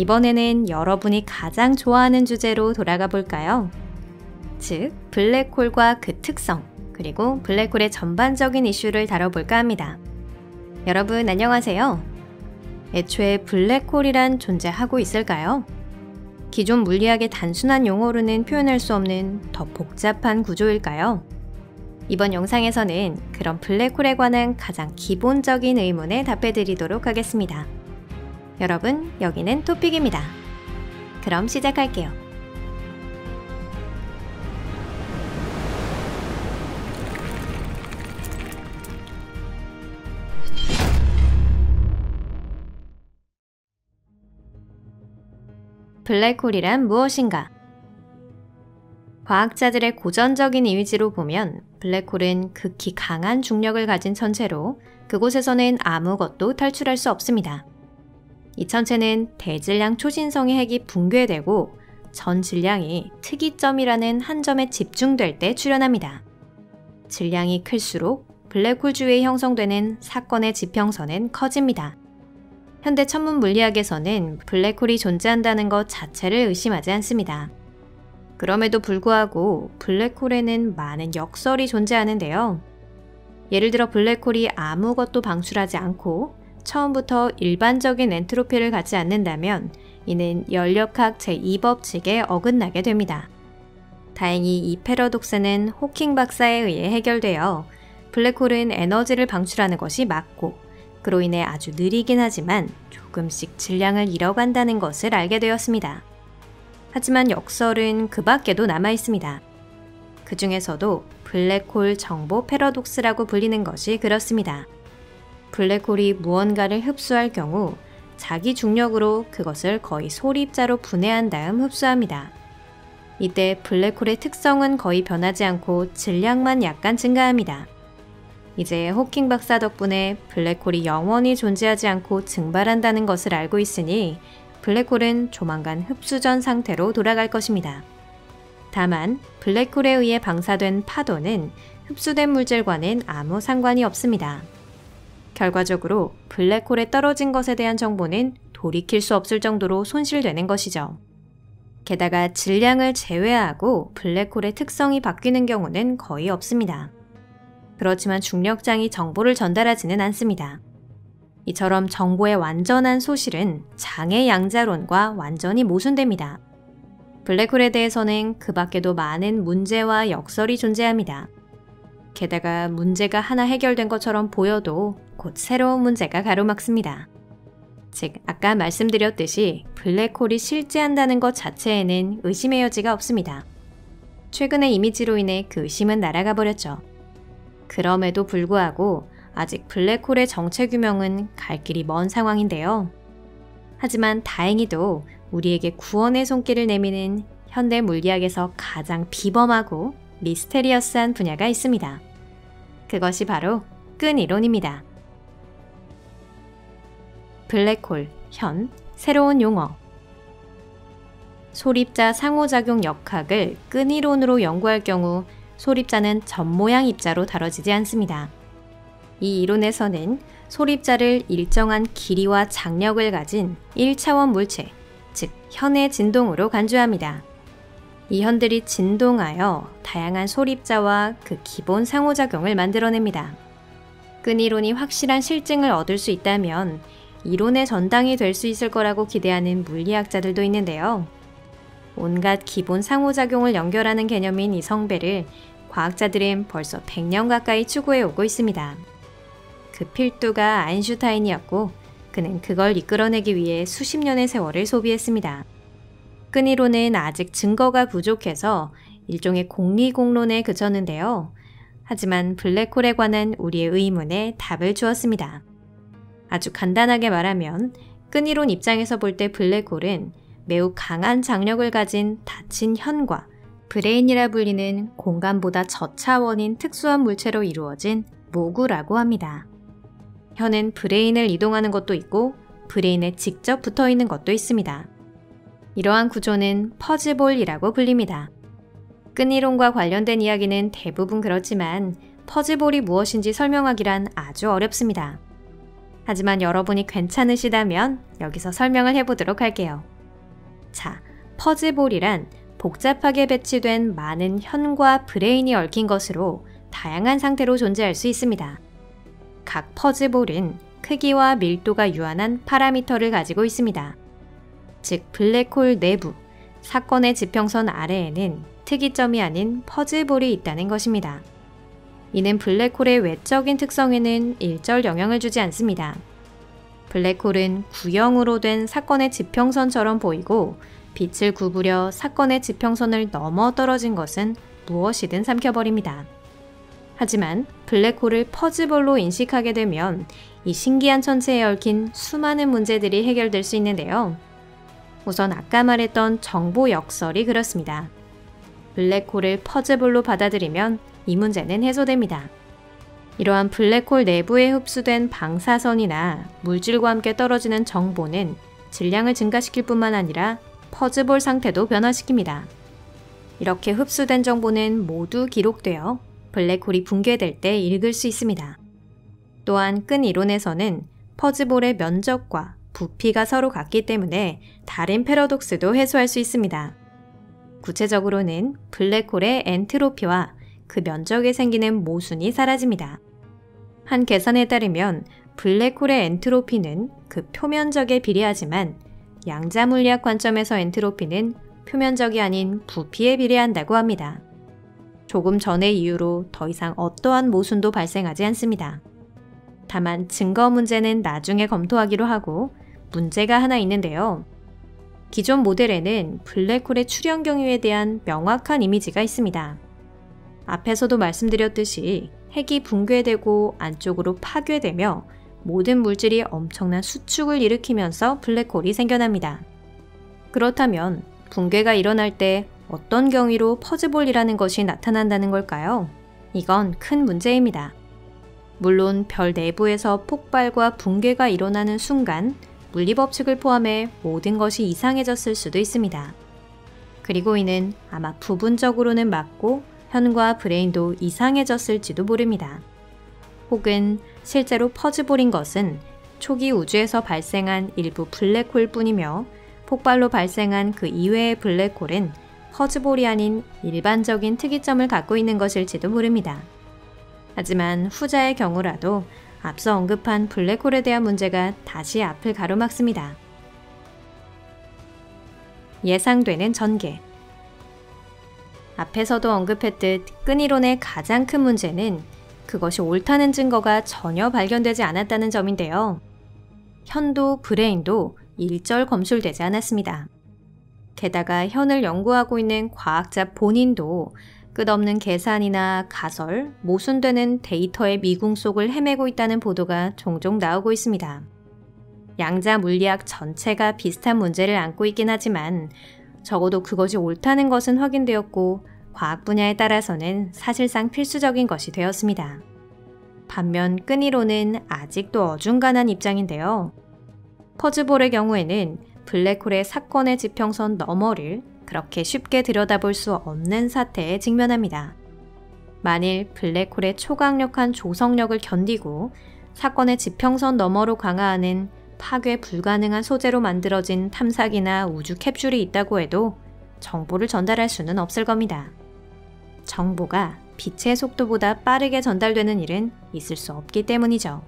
이번에는 여러분이 가장 좋아하는 주제로 돌아가 볼까요? 즉, 블랙홀과 그 특성, 그리고 블랙홀의 전반적인 이슈를 다뤄볼까 합니다. 여러분 안녕하세요. 애초에 블랙홀이란 존재하고 있을까요? 기존 물리학의 단순한 용어로는 표현할 수 없는 더 복잡한 구조일까요? 이번 영상에서는 그런 블랙홀에 관한 가장 기본적인 의문에 답해드리도록 하겠습니다. 여러분, 여기는 토픽입니다. 그럼 시작할게요. 블랙홀이란 무엇인가? 과학자들의 고전적인 이미지로 보면 블랙홀은 극히 강한 중력을 가진 천체로 그곳에서는 아무것도 탈출할 수 없습니다. 이 천체는 대질량 초신성의 핵이 붕괴되고 전 질량이 특이점이라는 한 점에 집중될 때 출현합니다. 질량이 클수록 블랙홀 주위에 형성되는 사건의 지평선은 커집니다. 현대 천문 물리학에서는 블랙홀이 존재한다는 것 자체를 의심하지 않습니다. 그럼에도 불구하고 블랙홀에는 많은 역설이 존재하는데요. 예를 들어 블랙홀이 아무것도 방출하지 않고 처음부터 일반적인 엔트로피를 갖지 않는다면 이는 열역학 제2법칙에 어긋나게 됩니다. 다행히 이 패러독스는 호킹 박사에 의해 해결되어 블랙홀은 에너지를 방출하는 것이 맞고 그로 인해 아주 느리긴 하지만 조금씩 질량을 잃어간다는 것을 알게 되었습니다. 하지만 역설은 그 밖에도 남아있습니다. 그 중에서도 블랙홀 정보 패러독스라고 불리는 것이 그렇습니다. 블랙홀이 무언가를 흡수할 경우 자기 중력으로 그것을 거의 소립자로 분해한 다음 흡수합니다. 이때 블랙홀의 특성은 거의 변하지 않고 질량만 약간 증가합니다. 이제 호킹 박사 덕분에 블랙홀이 영원히 존재하지 않고 증발한다는 것을 알고 있으니 블랙홀은 조만간 흡수전 상태로 돌아갈 것입니다. 다만 블랙홀에 의해 방사된 파도는 흡수된 물질과는 아무 상관이 없습니다. 결과적으로 블랙홀에 떨어진 것에 대한 정보는 돌이킬 수 없을 정도로 손실되는 것이죠. 게다가 질량을 제외하고 블랙홀의 특성이 바뀌는 경우는 거의 없습니다. 그렇지만 중력장이 정보를 전달하지는 않습니다. 이처럼 정보의 완전한 소실은 장의 양자론과 완전히 모순됩니다. 블랙홀에 대해서는 그 밖에도 많은 문제와 역설이 존재합니다. 게다가 문제가 하나 해결된 것처럼 보여도 곧 새로운 문제가 가로막습니다. 즉, 아까 말씀드렸듯이 블랙홀이 실재한다는 것 자체에는 의심의 여지가 없습니다. 최근의 이미지로 인해 그 의심은 날아가 버렸죠. 그럼에도 불구하고 아직 블랙홀의 정체 규명은 갈 길이 먼 상황인데요. 하지만 다행히도 우리에게 구원의 손길을 내미는 현대 물리학에서 가장 비범하고 미스테리어스한 분야가 있습니다. 그것이 바로 끈이론입니다. 블랙홀, 현, 새로운 용어. 소립자 상호작용 역학을 끈이론으로 연구할 경우 소립자는 전모양 입자로 다뤄지지 않습니다. 이 이론에서는 소립자를 일정한 길이와 장력을 가진 1차원 물체, 즉 현의 진동으로 간주합니다. 이 현들이 진동하여 다양한 소립자와 그 기본 상호작용을 만들어냅니다. 끈이론이 확실한 실증을 얻을 수 있다면 이론의 전당이 될 수 있을 거라고 기대하는 물리학자들도 있는데요. 온갖 기본 상호작용을 연결하는 개념인 이 성배를 과학자들은 벌써 100년 가까이 추구해오고 있습니다. 그 필두가 아인슈타인이었고 그는 그걸 이끌어내기 위해 수십 년의 세월을 소비했습니다. 끈이론은 아직 증거가 부족해서 일종의 공리공론에 그쳤는데요. 하지만 블랙홀에 관한 우리의 의문에 답을 주었습니다. 아주 간단하게 말하면 끈이론 입장에서 볼 때 블랙홀은 매우 강한 장력을 가진 닫힌 현과 브레인이라 불리는 공간보다 저차원인 특수한 물체로 이루어진 모구라고 합니다. 현은 브레인을 이동하는 것도 있고 브레인에 직접 붙어 있는 것도 있습니다. 이러한 구조는 퍼즈볼이라고 불립니다. 끈이론과 관련된 이야기는 대부분 그렇지만 퍼즈볼이 무엇인지 설명하기란 아주 어렵습니다. 하지만 여러분이 괜찮으시다면 여기서 설명을 해보도록 할게요. 자, 퍼즈볼이란 복잡하게 배치된 많은 현과 브레인이 얽힌 것으로 다양한 상태로 존재할 수 있습니다. 각 퍼즈볼은 크기와 밀도가 유한한 파라미터를 가지고 있습니다. 즉, 블랙홀 내부, 사건의 지평선 아래에는 특이점이 아닌 퍼즈볼이 있다는 것입니다. 이는 블랙홀의 외적인 특성에는 일절 영향을 주지 않습니다. 블랙홀은 구형으로 된 사건의 지평선처럼 보이고 빛을 구부려 사건의 지평선을 넘어 떨어진 것은 무엇이든 삼켜버립니다. 하지만 블랙홀을 퍼즈볼로 인식하게 되면 이 신기한 천체에 얽힌 수많은 문제들이 해결될 수 있는데요. 우선 아까 말했던 정보 역설이 그렇습니다. 블랙홀을 퍼즈볼로 받아들이면 이 문제는 해소됩니다. 이러한 블랙홀 내부에 흡수된 방사선이나 물질과 함께 떨어지는 정보는 질량을 증가시킬 뿐만 아니라 퍼즈볼 상태도 변화시킵니다. 이렇게 흡수된 정보는 모두 기록되어 블랙홀이 붕괴될 때 읽을 수 있습니다. 또한 끈이론에서는 퍼즈볼의 면적과 부피가 서로 같기 때문에 다른 패러독스도 해소할 수 있습니다. 구체적으로는 블랙홀의 엔트로피와 그 면적에 생기는 모순이 사라집니다. 한 계산에 따르면 블랙홀의 엔트로피는 그 표면적에 비례하지만 양자 물리학 관점에서 엔트로피는 표면적이 아닌 부피에 비례한다고 합니다. 조금 전의 이유로 더 이상 어떠한 모순도 발생하지 않습니다. 다만 증거 문제는 나중에 검토하기로 하고 문제가 하나 있는데요. 기존 모델에는 블랙홀의 출현 경위에 대한 명확한 이미지가 있습니다. 앞에서도 말씀드렸듯이 핵이 붕괴되고 안쪽으로 파괴되며 모든 물질이 엄청난 수축을 일으키면서 블랙홀이 생겨납니다. 그렇다면 붕괴가 일어날 때 어떤 경위로 퍼즈볼이라는 것이 나타난다는 걸까요? 이건 큰 문제입니다. 물론 별 내부에서 폭발과 붕괴가 일어나는 순간 물리법칙을 포함해 모든 것이 이상해졌을 수도 있습니다. 그리고 이는 아마 부분적으로는 맞고 현과 브레인도 이상해졌을지도 모릅니다. 혹은 실제로 퍼즈볼인 것은 초기 우주에서 발생한 일부 블랙홀 뿐이며 폭발로 발생한 그 이외의 블랙홀은 퍼즈볼이 아닌 일반적인 특이점을 갖고 있는 것일지도 모릅니다. 하지만 후자의 경우라도 앞서 언급한 블랙홀에 대한 문제가 다시 앞을 가로막습니다. 예상되는 전개. 앞에서도 언급했듯 끈이론의 가장 큰 문제는 그것이 옳다는 증거가 전혀 발견되지 않았다는 점인데요. 현도 브레인도 일절 검출되지 않았습니다. 게다가 현을 연구하고 있는 과학자 본인도 끝없는 계산이나 가설, 모순되는 데이터의 미궁 속을 헤매고 있다는 보도가 종종 나오고 있습니다. 양자 물리학 전체가 비슷한 문제를 안고 있긴 하지만 적어도 그것이 옳다는 것은 확인되었고 과학 분야에 따라서는 사실상 필수적인 것이 되었습니다. 반면 끈이론은 아직도 어중간한 입장인데요. 퍼즈볼의 경우에는 블랙홀의 사건의 지평선 너머를 그렇게 쉽게 들여다볼 수 없는 사태에 직면합니다. 만일 블랙홀의 초강력한 조성력을 견디고 사건의 지평선 너머로 강화하는 파괴 불가능한 소재로 만들어진 탐사기나 우주 캡슐이 있다고 해도 정보를 전달할 수는 없을 겁니다. 정보가 빛의 속도보다 빠르게 전달되는 일은 있을 수 없기 때문이죠.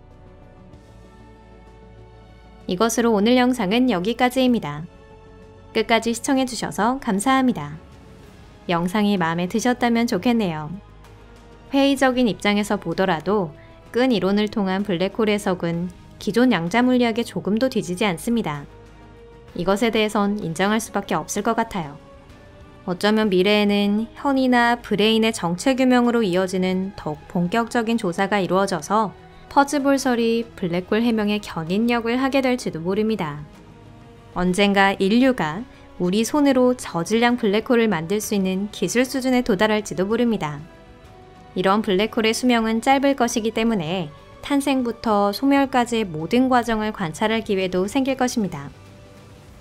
이것으로 오늘 영상은 여기까지입니다. 끝까지 시청해주셔서 감사합니다. 영상이 마음에 드셨다면 좋겠네요. 회의적인 입장에서 보더라도 끈이론을 통한 블랙홀 해석은 기존 양자 물리학에 조금도 뒤지지 않습니다. 이것에 대해선 인정할 수밖에 없을 것 같아요. 어쩌면 미래에는 현이나 브레인의 정체 규명으로 이어지는 더욱 본격적인 조사가 이루어져서 퍼즈볼설이 블랙홀 해명의 견인력을 하게 될지도 모릅니다. 언젠가 인류가 우리 손으로 저질량 블랙홀을 만들 수 있는 기술 수준에 도달할지도 모릅니다. 이런 블랙홀의 수명은 짧을 것이기 때문에 탄생부터 소멸까지의 모든 과정을 관찰할 기회도 생길 것입니다.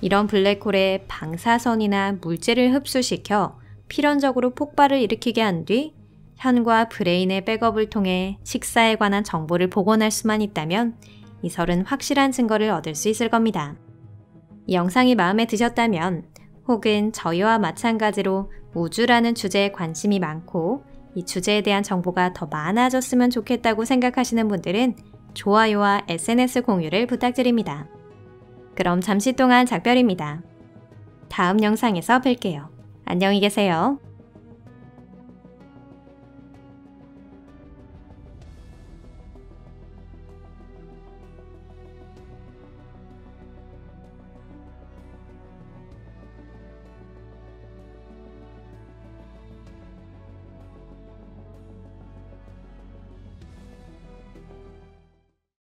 이런 블랙홀에 방사선이나 물질을 흡수시켜 필연적으로 폭발을 일으키게 한 뒤 현과 브레인의 백업을 통해 식사에 관한 정보를 복원할 수만 있다면 이 설은 확실한 증거를 얻을 수 있을 겁니다. 이 영상이 마음에 드셨다면 혹은 저희와 마찬가지로 우주라는 주제에 관심이 많고 이 주제에 대한 정보가 더 많아졌으면 좋겠다고 생각하시는 분들은 좋아요와 SNS 공유를 부탁드립니다. 그럼 잠시 동안 작별입니다. 다음 영상에서 뵐게요. 안녕히 계세요.